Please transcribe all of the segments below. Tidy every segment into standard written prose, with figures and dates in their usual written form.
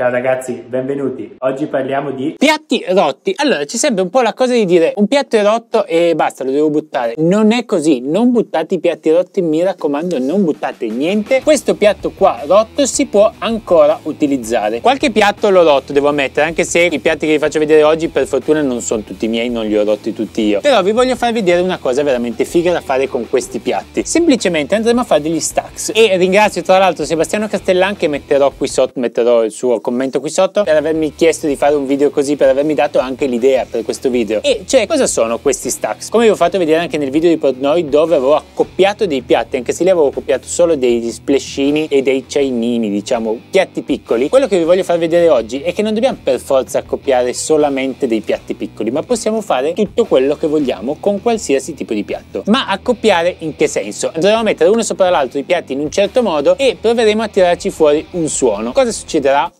Ciao ragazzi, benvenuti. Oggi parliamo di piatti rotti. Allora, ci sembra un po' la cosa di dire un piatto è rotto e basta, lo devo buttare. Non è così, non buttate i piatti rotti, mi raccomando, non buttate niente. Questo piatto qua rotto si può ancora utilizzare. Qualche piatto l'ho rotto, devo ammettere, anche se i piatti che vi faccio vedere oggi per fortuna non sono tutti miei, non li ho rotti tutti io. Però vi voglio far vedere una cosa veramente figa da fare con questi piatti. Semplicemente andremo a fare degli stacks. E ringrazio tra l'altro Sebastiano Castellan, che metterò qui sotto, metterò il suo commento qui sotto, per avermi chiesto di fare un video così, per avermi dato anche l'idea per questo video. E cioè, cosa sono questi stacks? Come vi ho fatto vedere anche nel video di Portnoy, dove avevo accoppiato dei piatti, anche se li avevo accoppiato solo degli splashini e dei ciainini, diciamo piatti piccoli. Quello che vi voglio far vedere oggi è che non dobbiamo per forza accoppiare solamente dei piatti piccoli, ma possiamo fare tutto quello che vogliamo con qualsiasi tipo di piatto. Ma accoppiare in che senso? Andremo a mettere uno sopra l'altro i piatti in un certo modo e proveremo a tirarci fuori un suono. Cosa succederà?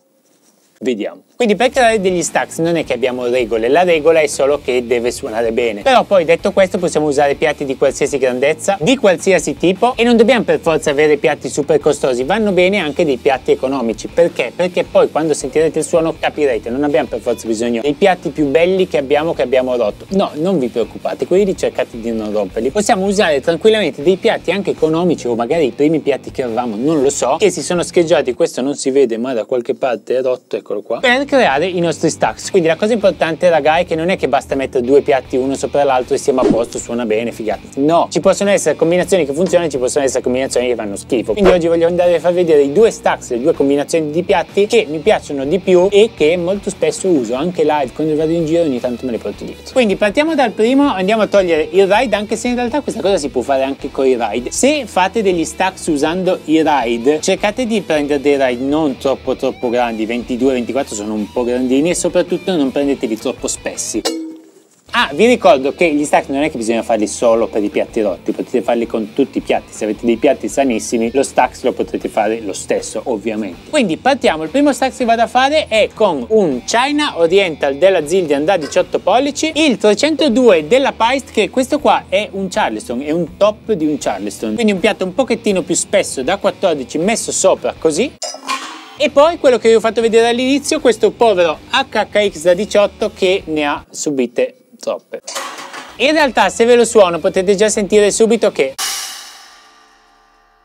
Vediamo. Quindi per creare degli stacks non è che abbiamo regole, la regola è solo che deve suonare bene. Però poi, detto questo, possiamo usare piatti di qualsiasi grandezza, di qualsiasi tipo, e non dobbiamo per forza avere piatti super costosi, vanno bene anche dei piatti economici. Perché? Perché poi quando sentirete il suono capirete, non abbiamo per forza bisogno dei piatti più belli che abbiamo rotto. No, non vi preoccupate, quelli cercate di non romperli. Possiamo usare tranquillamente dei piatti anche economici, o magari i primi piatti che avevamo, non lo so, che si sono scheggiati, questo non si vede ma da qualche parte è rotto, eccolo qua, per creare i nostri stacks. Quindi la cosa importante, raga, è che non è che basta mettere due piatti uno sopra l'altro e siamo a posto, suona bene, figati. No, ci possono essere combinazioni che funzionano, ci possono essere combinazioni che fanno schifo. Quindi oggi voglio andare a far vedere i due stacks, le due combinazioni di piatti che mi piacciono di più e che molto spesso uso anche live quando vado in giro, ogni tanto me le porto dietro. Quindi partiamo dal primo, andiamo a togliere il ride, anche se in realtà questa cosa si può fare anche con i ride. Se fate degli stacks usando i ride, cercate di prendere dei ride non troppo grandi, 22-24 sono un po' grandini, e soprattutto non prendeteli troppo spessi. Ah, vi ricordo che gli stacks non è che bisogna farli solo per i piatti rotti, potete farli con tutti i piatti. Se avete dei piatti sanissimi, lo stacks lo potrete fare lo stesso, ovviamente. Quindi partiamo, il primo stacks che vado a fare è con un China Oriental della Zildjian da 18 pollici, il 302 della Paiste, che questo qua è un Charleston, è un top di un Charleston, quindi un piatto un pochettino più spesso da 14 messo sopra così. E poi quello che vi ho fatto vedere all'inizio, questo povero HHX da 18 che ne ha subite troppe. In realtà, se ve lo suono, potete già sentire subito che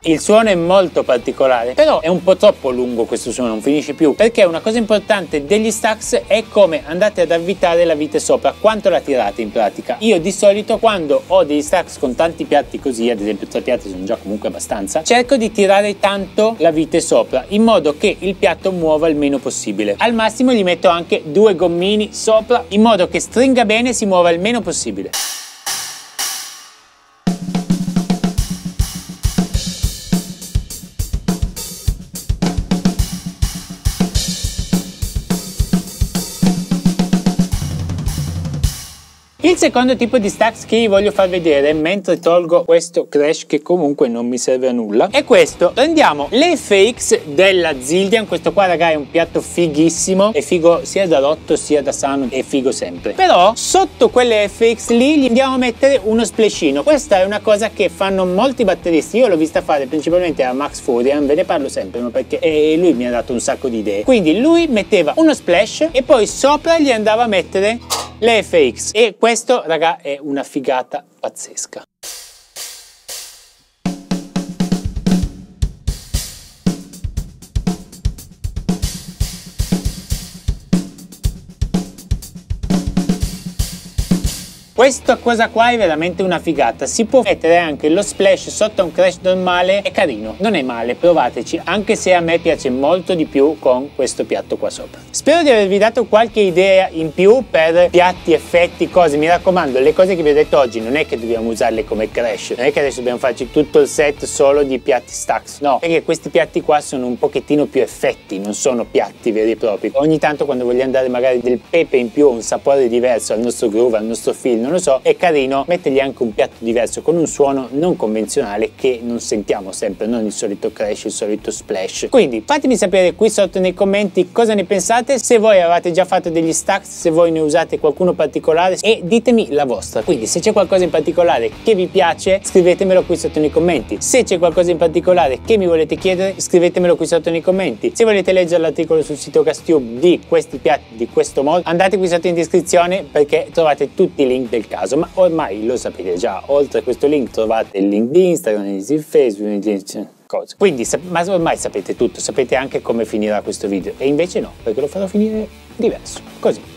il suono è molto particolare, però è un po' troppo lungo questo suono, non finisce più. Perché una cosa importante degli stacks è come andate ad avvitare la vite sopra, quanto la tirate in pratica. Io di solito quando ho degli stacks con tanti piatti così, ad esempio 3 piatti sono già comunque abbastanza, cerco di tirare tanto la vite sopra, in modo che il piatto muova il meno possibile. Al massimo gli metto anche 2 gommini sopra, in modo che stringa bene e si muova il meno possibile. Il secondo tipo di stacks che vi voglio far vedere, mentre tolgo questo crash che comunque non mi serve a nulla, è questo. Prendiamo l'FX della Zildjian, questo qua raga è un piatto fighissimo, è figo sia da rotto sia da sano, è figo sempre. Però sotto quelle FX lì gli andiamo a mettere uno splashino. Questa è una cosa che fanno molti batteristi, io l'ho vista fare principalmente a Max Furian, ve ne parlo sempre, ma perché lui mi ha dato un sacco di idee. Quindi lui metteva uno splash e poi sopra gli andava a mettere l'FX, e questo raga è una figata pazzesca. Questa cosa qua è veramente una figata, si può mettere anche lo splash sotto un crash normale, è carino, non è male, provateci, anche se a me piace molto di più con questo piatto qua sopra. Spero di avervi dato qualche idea in più per piatti, effetti, cose. Mi raccomando, le cose che vi ho detto oggi non è che dobbiamo usarle come crash, non è che adesso dobbiamo farci tutto il set solo di piatti stacks, no, perché questi piatti qua sono un pochettino più effetti, non sono piatti veri e propri. Ogni tanto quando vogliamo dare magari del pepe in più, un sapore diverso al nostro groove, al nostro film, lo so, è carino mettergli anche un piatto diverso con un suono non convenzionale che non sentiamo sempre, non il solito crash, il solito splash. Quindi fatemi sapere qui sotto nei commenti cosa ne pensate, se voi avete già fatto degli stacks, se voi ne usate qualcuno particolare, e ditemi la vostra. Quindi se c'è qualcosa in particolare che vi piace, scrivetemelo qui sotto nei commenti. Se c'è qualcosa in particolare che mi volete chiedere, scrivetemelo qui sotto nei commenti. Se volete leggere l'articolo sul sito Castube di questi piatti, di questo modo, andate qui sotto in descrizione perché trovate tutti i link del caso, ma ormai lo sapete già. Oltre a questo link trovate il link di Instagram, il Facebook, cose. Quindi ma ormai sapete tutto, sapete anche come finirà questo video, e invece no, perché lo farò finire diverso, così.